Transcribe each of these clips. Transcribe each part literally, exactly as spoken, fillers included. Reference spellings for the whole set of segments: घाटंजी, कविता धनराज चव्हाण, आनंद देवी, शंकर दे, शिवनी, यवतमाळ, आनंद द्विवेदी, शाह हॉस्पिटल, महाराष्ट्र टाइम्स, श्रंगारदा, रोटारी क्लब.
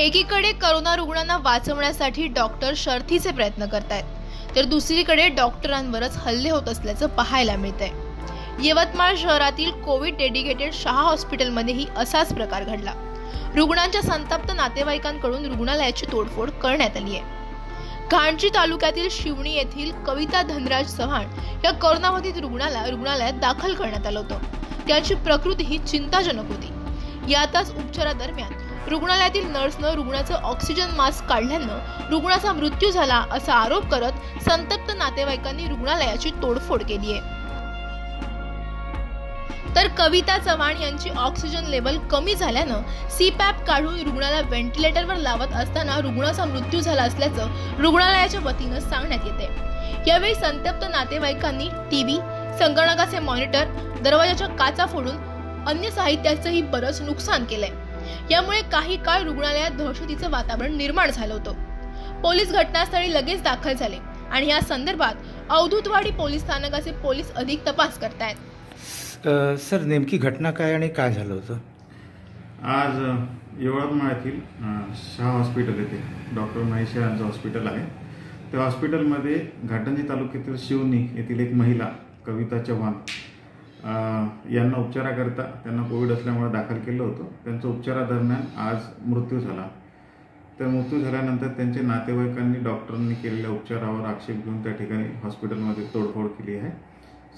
एकीकडे कोरोना रुग्णांना वाचवण्यासाठी डॉक्टर शर्थीचे प्रयत्न करतात, तर दुसरीकडे डॉक्टरांवरच हल्ले होत असल्याचं पाहायला मिळतंय। यवतमाळ शहरातील कोविड डेडिकेटेड शाह हॉस्पिटलमध्येही असाच प्रकार घडला। रुग्णांच्या संतप्त नातेवाईकांकडून रुग्णालयाची तोडफोड करण्यात आली आहे। घाटंजी तालुक्यातील शिवनी येथील कविता धनराज चव्हाण या कोरोनाबाधित रुग्णाला रुग्णालयात दाखल करण्यात आलं होतं। त्यांची प्रकृती ही चिंताजनक होती। यातच उपचारादरम्यान रुग्णालयातील नर्सनं रुग्णाचं ऑक्सिजन मास्क काढल्यानं रुग्णाचा मृत्यू झाला असा आरोप करत संतप्त नातेवाईकांनी रुग्णालयाची तोडफोड केली आहे। तर कविता चव्हाण यांची ऑक्सिजन लेवल कमी झाल्यानं सीपॅप काढून रुग्णाला व्हेंटिलेटरवर लावत असताना रुग्णाचा मृत्यू झाला असल्याचं रुग्णालयाच्या वतीनं सांगण्यात येते। यावेळी संतप्त नातेवाईकांनी टीव्ही, संगणकाचे मॉनिटर, दरवाजाच्या काचा फोडून अन्य साहित्याचंही बरंच नुकसान केलंय। यामुळे काही काळ रुग्णालयात दहशतीचं वातावरण निर्माण झालं होतं। पोलीस घटनास्थळी लगेच दाखल झाले आणि या संदर्भात अवधूतवाडी पोलीस स्थानकाचे पोलीस अधिक तपास करतायत। Uh, सर नेमकी घटना काय आणि काय झालं होतं? आज यवतमाळ येथील शाह हॉस्पिटल येथे डॉक्टर महेशा यांचं हॉस्पिटल आहे। त्या हॉस्पिटलमध्ये घाटंजी तालुक्यातील शिवनी येथील एक महिला कविता चव्हाण यांना उपचाराकरता त्यांना कोविड असल्यामुळे दाखल केलं होतं। त्यांचा उपचारादरम्यान आज मृत्यू झाला। त्या मृत्यू झाल्यानंतर त्यांचे नातेवाईकांनी डॉक्टरांनी केलेल्या उपचारावर आक्षेप घेऊन त्या ठिकाणी हॉस्पिटलमध्ये तोडफोड केली आहे।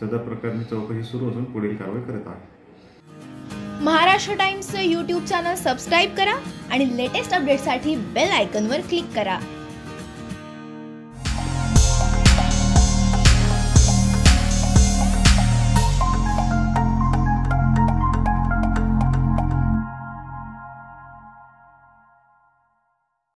सदर प्रकरणी चौकशी सुरू असून पुढील कारवाई करत आहे। महाराष्ट्र टाइम्सचं यूट्यूब चॅनल सबस्क्राइब करा आणि लेटेस्ट अपडेट्ससाठी बेल आयकॉनवर क्लिक करा।